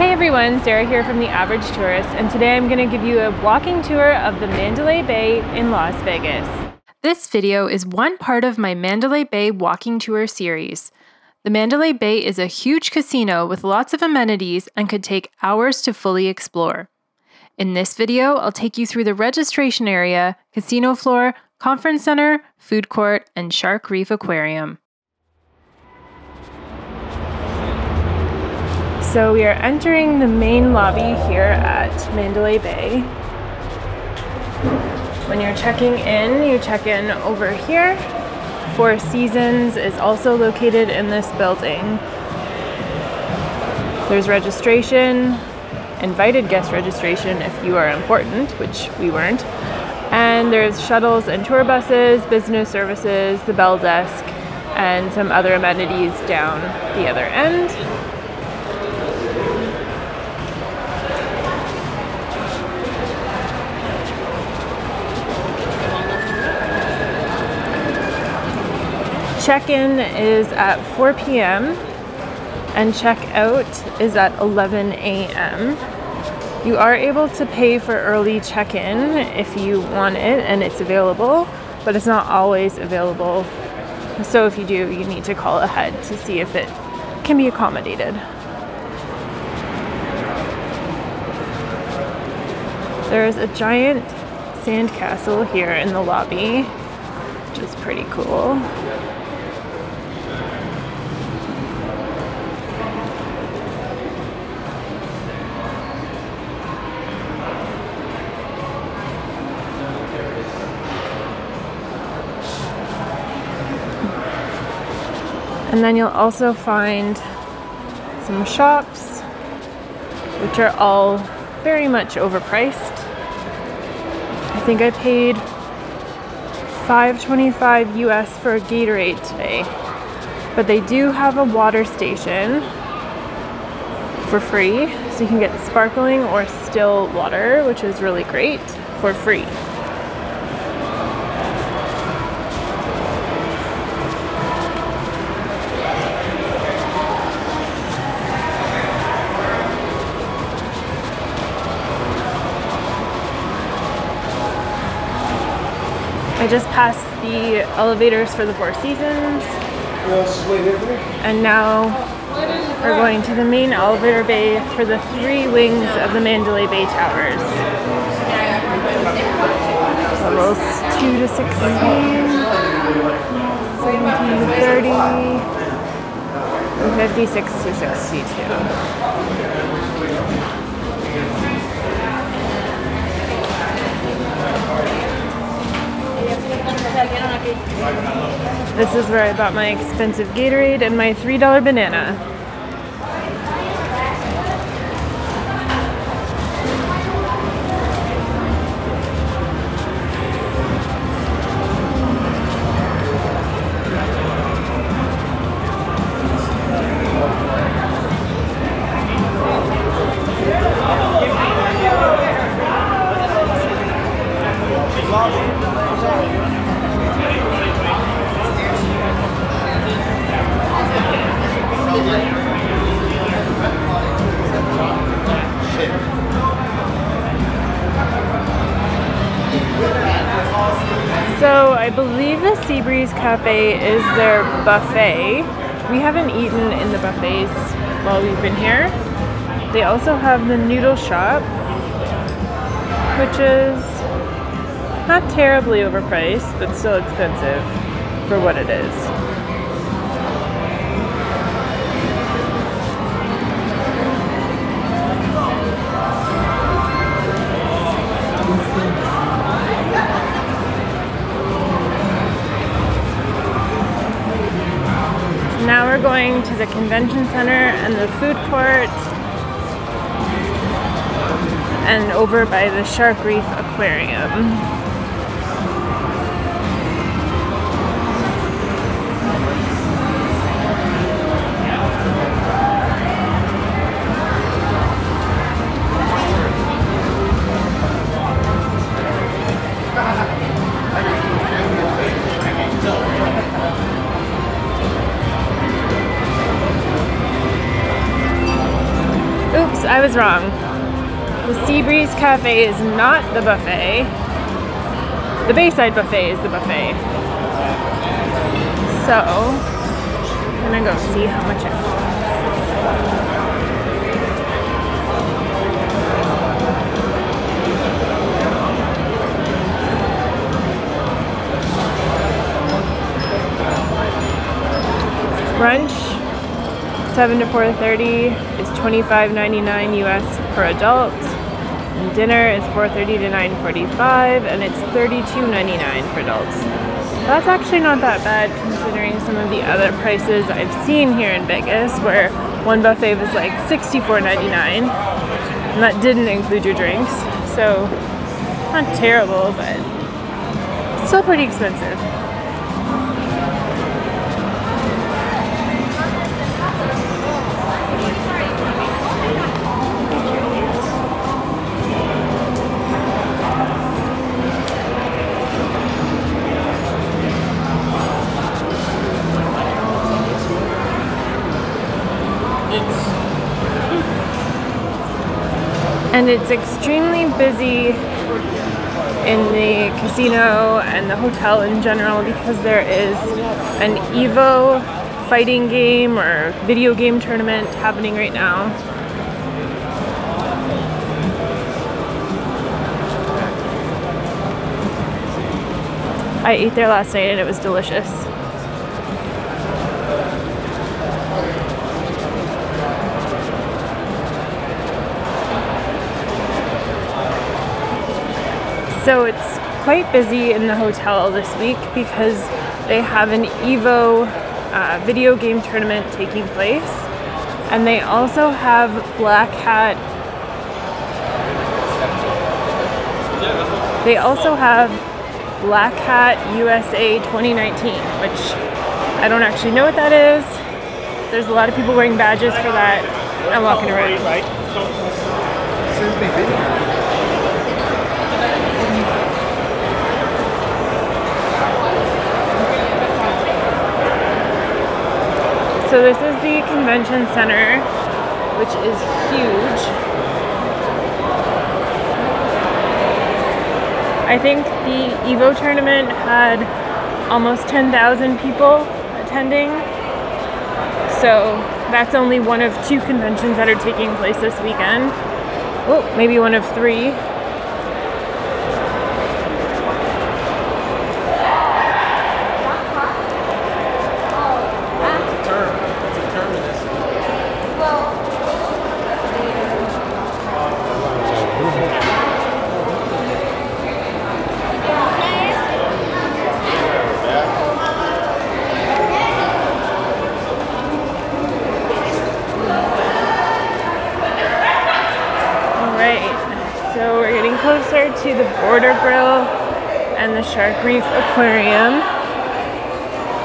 Hey everyone, Sarah here from The Average Tourist, and today I'm going to give you a walking tour of the Mandalay Bay in Las Vegas. This video is one part of my Mandalay Bay walking tour series. The Mandalay Bay is a huge casino with lots of amenities and could take hours to fully explore. In this video, I'll take you through the registration area, casino floor, conference center, food court, and Shark Reef Aquarium. So we are entering the main lobby here at Mandalay Bay. When you're checking in, you check in over here. Four Seasons is also located in this building. There's registration, invited guest registration if you are important, which we weren't. And there's shuttles and tour buses, business services, the bell desk, and some other amenities down the other end. Check-in is at 4 p.m. and check-out is at 11 a.m. You are able to pay for early check-in if you want it and it's available, but it's not always available. So if you do, you need to call ahead to see if it can be accommodated. There is a giant sandcastle here in the lobby, which is pretty cool. And then you'll also find some shops, which are all very much overpriced. I think I paid $5.25 US for a Gatorade today, but they do have a water station for free, so you can get sparkling or still water, which is really great, for free. I just passed the elevators for the Four Seasons, and now we're going to the main elevator bay for the three wings of the Mandalay Bay Towers. Levels 2 to 16, 17 to 30, and 56 to 62. This is where I bought my expensive Gatorade and my $3 banana. So I believe the Sea Breeze Cafe is their buffet. We haven't eaten in the buffets while we've been here. They also have the noodle shop, which is not terribly overpriced, but still expensive for what it is. Now we're going to the convention center and the food court and over by the Shark Reef Aquarium. Oops, I was wrong. The Sea Breeze Cafe is not the buffet. The Bayside Buffet is the buffet. So, I'm gonna go see how much it costs. Brunch 7 to 4:30 is $25.99 US per adult, and dinner is 4:30 to 9:45, and it's $32.99 for adults. That's actually not that bad considering some of the other prices I've seen here in Vegas, where one buffet was like $64.99, and that didn't include your drinks. So not terrible, but still pretty expensive. And it's extremely busy in the casino and the hotel in general because there is an EVO fighting game or video game tournament happening right now. I ate there last night and it was delicious. So it's quite busy in the hotel this week because they have an EVO video game tournament taking place, and they also have Black Hat USA 2019, which I don't actually know what that is. There's a lot of people wearing badges for that and walking around. So this is the convention center, which is huge. I think the EVO tournament had almost 10,000 people attending. So that's only one of two conventions that are taking place this weekend. Oh, maybe one of three. To the Border Grill and the Shark Reef Aquarium.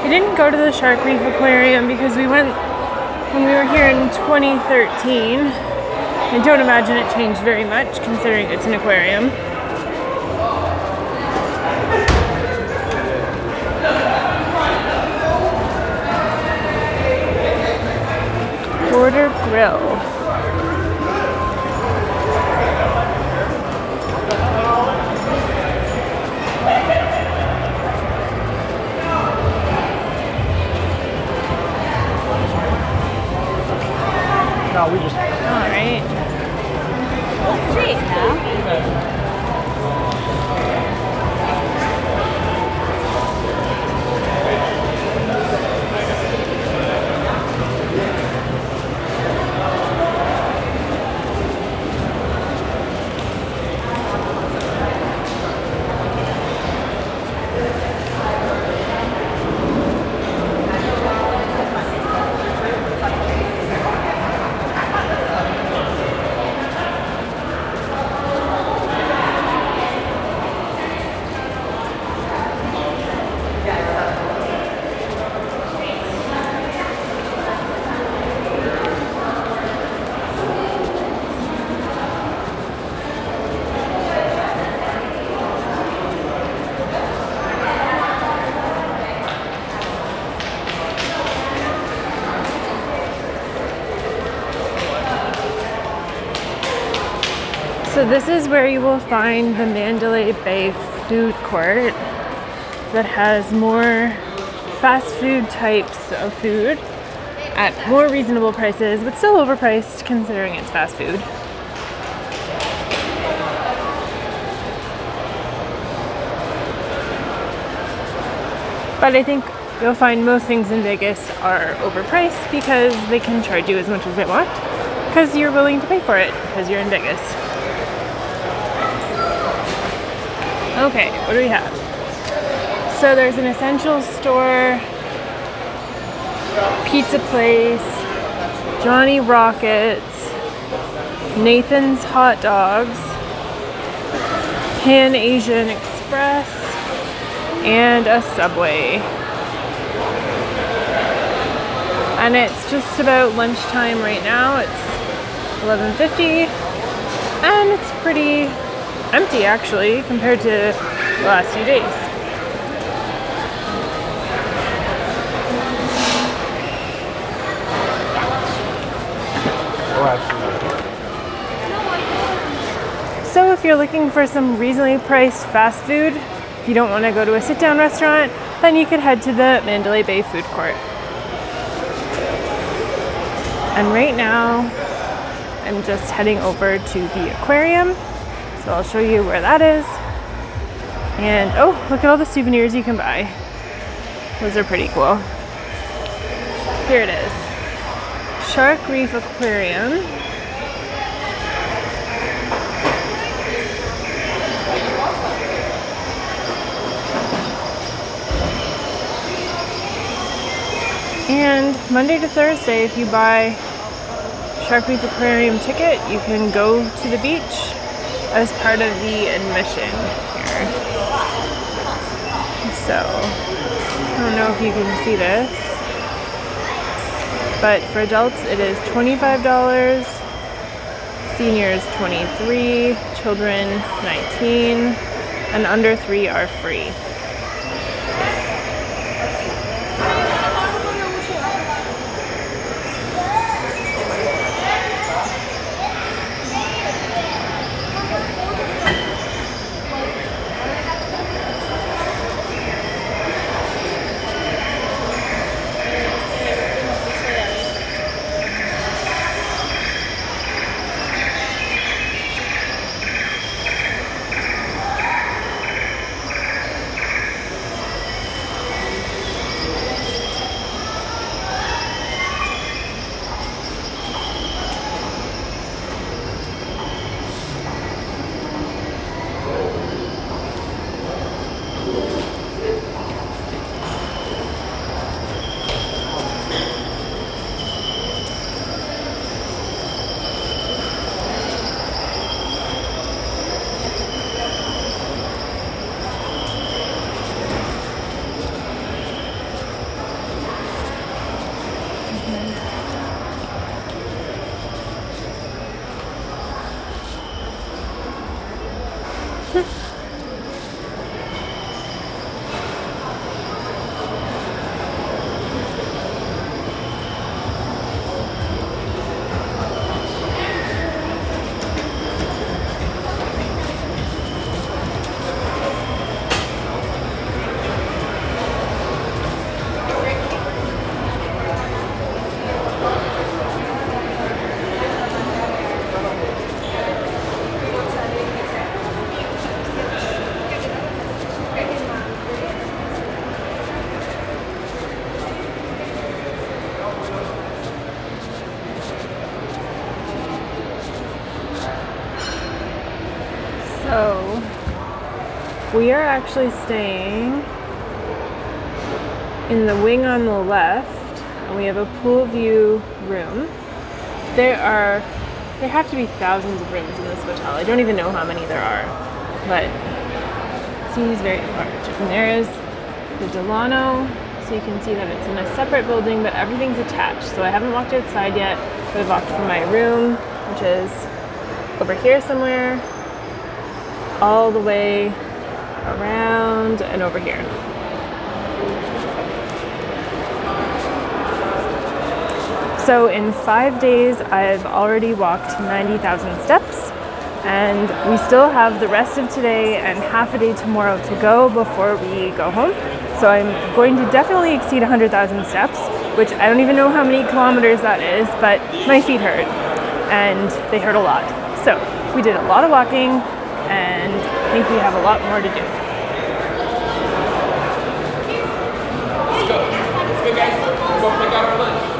We didn't go to the Shark Reef Aquarium because we went when we were here in 2013. I don't imagine it changed very much considering it's an aquarium. Border Grill. No, we just... Alright. Let's see So this is where you will find the Mandalay Bay food court that has more fast food types of food at more reasonable prices, but still overpriced considering it's fast food. But I think you'll find most things in Vegas are overpriced because they can charge you as much as they want because you're willing to pay for it because you're in Vegas. Okay, what do we have? So there's an essentials store, pizza place, Johnny Rockets, Nathan's Hot Dogs, Pan-Asian Express, and a Subway. And it's just about lunchtime right now. It's 11:50 and it's pretty empty actually compared to the last few days. So if you're looking for some reasonably priced fast food, if you don't want to go to a sit-down restaurant, then you could head to the Mandalay Bay food court. And right now, I'm just heading over to the aquarium. So I'll show you where that is. And oh, look at all the souvenirs you can buy. Those are pretty cool. Here it is. Shark Reef Aquarium. And Monday to Thursday, if you buy Shark Reef Aquarium ticket, you can go to the beach as part of the admission here. So, I don't know if you can see this, but for adults it is $25, seniors $23, children $19, and under 3 are free. So, we are actually staying in the wing on the left, and we have a pool view room. There have to be thousands of rooms in this hotel. I don't even know how many there are, but it seems very large. And there is the Delano, so you can see that it's in a separate building, but everything's attached. So I haven't walked outside yet, but I've walked from my room, which is over here somewhere, all the way around and over here. So in 5 days, I've already walked 90,000 steps and we still have the rest of today and half a day tomorrow to go before we go home. So I'm going to definitely exceed 100,000 steps, which I don't even know how many kilometers that is, but my feet hurt and they hurt a lot. So we did a lot of walking and I think we have a lot more to do. Let's go. Hey guys, let's go pick out our lunch.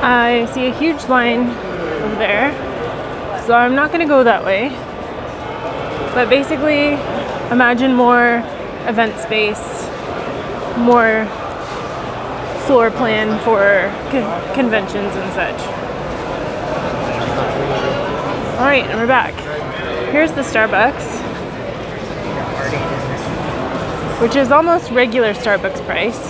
I see a huge line over there, so I'm not going to go that way, but basically imagine more event space, more floor plan for conventions and such. Alright, and we're back. Here's the Starbucks, which is almost regular Starbucks price.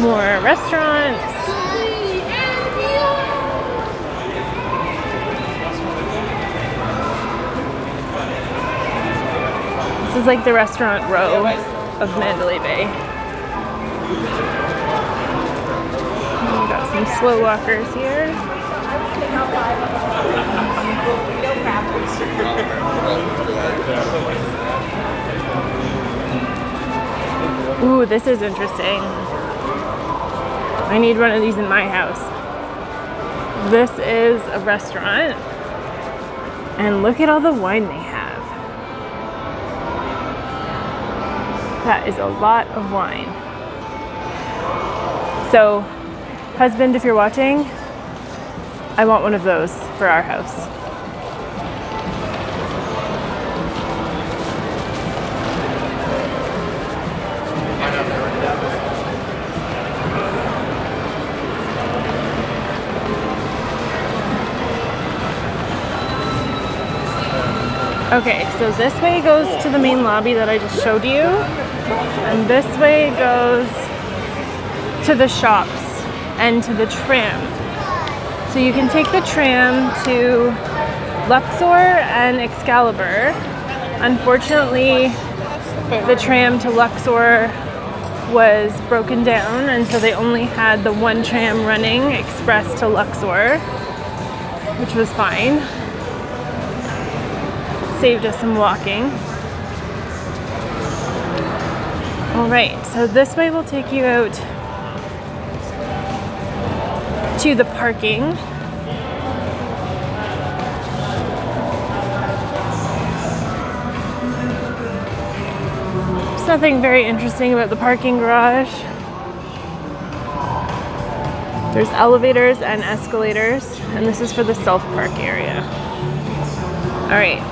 More restaurants. This is like the restaurant row of Mandalay Bay. We've got some slow walkers here. Ooh, this is interesting. I need one of these in my house. This is a restaurant, and look at all the wine they have. That is a lot of wine. So, husband, if you're watching, I want one of those for our house. Okay, so this way goes to the main lobby that I just showed you, and this way goes to the shops and to the tram. So you can take the tram to Luxor and Excalibur. Unfortunately, the tram to Luxor was broken down, and so they only had the one tram running express to Luxor, which was fine. Saved us some walking. Alright, so this way will take you out to the parking. There's nothing very interesting about the parking garage. There's elevators and escalators, and this is for the self-park area. Alright.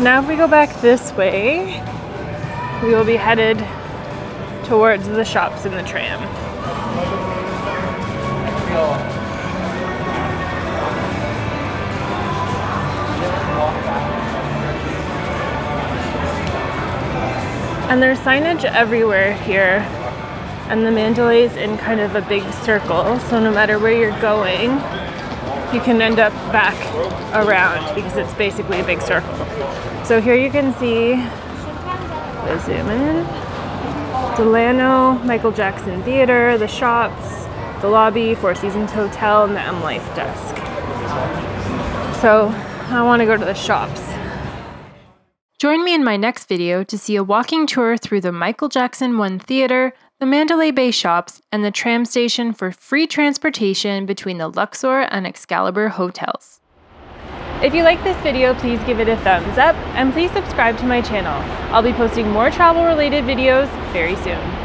Now if we go back this way, we will be headed towards the shops in the tram. And there's signage everywhere here, and the Mandalay's in kind of a big circle, so no matter where you're going, you can end up back around because it's basically a big circle. So here you can see, let's zoom in, Delano, Michael Jackson Theater, the shops, the lobby, Four Seasons Hotel, and the M Life Desk. So I want to go to the shops. Join me in my next video to see a walking tour through the Michael Jackson One Theater, the Mandalay Bay shops, and the tram station for free transportation between the Luxor and Excalibur hotels. If you like this video, please give it a thumbs up and please subscribe to my channel. I'll be posting more travel related videos very soon.